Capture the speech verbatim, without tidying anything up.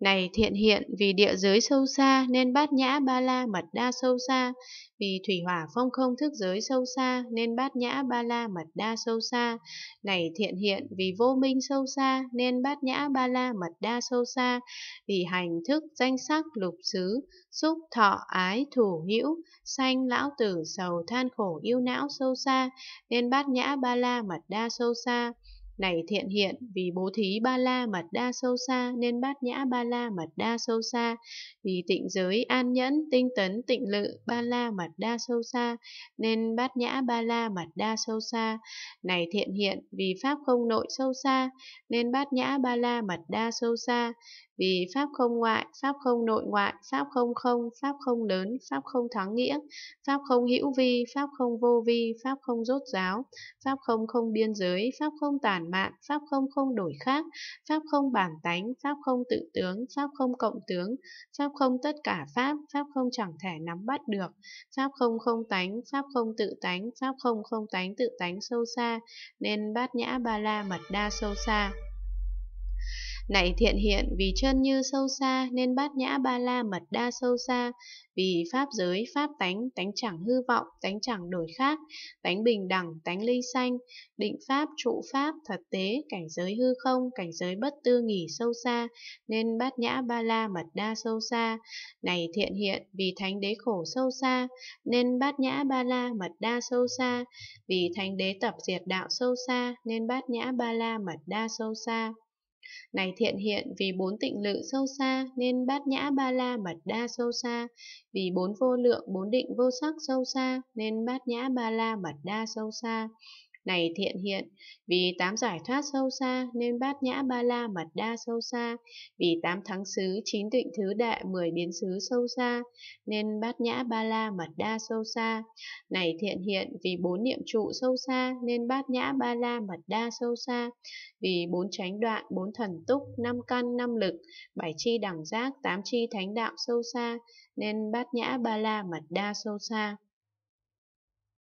Này Thiện Hiện, vì địa giới sâu xa nên Bát Nhã Ba La Mật Đa sâu xa, vì thủy hỏa phong không thức giới sâu xa nên Bát Nhã Ba La Mật Đa sâu xa. Này Thiện Hiện, vì vô minh sâu xa nên Bát Nhã Ba La Mật Đa sâu xa, vì hành thức danh sắc lục xứ xúc thọ ái thủ hữu sanh lão tử sầu than khổ ưu não sâu xa nên Bát Nhã Ba La Mật Đa sâu xa. Này Thiện Hiện, vì bố thí ba la mật đa sâu xa nên Bát Nhã Ba La Mật Đa sâu xa, vì tịnh giới an nhẫn tinh tấn tịnh lự ba la mật đa sâu xa nên Bát Nhã Ba La Mật Đa sâu xa. Này Thiện Hiện, vì pháp không nội sâu xa nên Bát Nhã Ba La Mật Đa sâu xa, vì pháp không ngoại, pháp không nội ngoại, pháp không không, pháp không lớn, pháp không thắng nghĩa, pháp không hữu vi, pháp không vô vi, pháp không rốt ráo, pháp không không biên giới, pháp không tản mạn, pháp không không đổi khác, pháp không bản tánh, pháp không tự tướng, pháp không cộng tướng, pháp không tất cả pháp, pháp không chẳng thể nắm bắt được, pháp không không tánh, pháp không tự tánh, pháp không không tánh tự tánh sâu xa nên Bát Nhã Ba La Mật Đa sâu xa. Này Thiện Hiện, vì chân như sâu xa nên Bát Nhã Ba La Mật Đa sâu xa, vì pháp giới, pháp tánh, tánh chẳng hư vọng, tánh chẳng đổi khác, tánh bình đẳng, tánh ly sanh, định pháp, trụ pháp, thật tế, cảnh giới hư không, cảnh giới bất tư nghỉ sâu xa nên Bát Nhã Ba La Mật Đa sâu xa. Này Thiện Hiện, vì thánh đế khổ sâu xa nên Bát Nhã Ba La Mật Đa sâu xa, vì thánh đế tập diệt đạo sâu xa nên Bát Nhã Ba La Mật Đa sâu xa. Này Thiện Hiện, vì bốn tịnh lự sâu xa nên Bát Nhã Ba La Mật Đa sâu xa, vì bốn vô lượng, bốn định vô sắc sâu xa nên Bát Nhã Ba La Mật Đa sâu xa. Này Thiện Hiện, vì tám giải thoát sâu xa nên Bát Nhã Ba La Mật Đa sâu xa, vì tám thắng xứ, chín tịnh thứ đệ, mười biến xứ sâu xa nên Bát Nhã Ba La Mật Đa sâu xa. Này Thiện Hiện, vì bốn niệm trụ sâu xa nên Bát Nhã Ba La Mật Đa sâu xa, vì bốn chánh đoạn, bốn thần túc, năm căn, năm lực, bảy chi đẳng giác, tám chi thánh đạo sâu xa nên Bát Nhã Ba La Mật Đa sâu xa.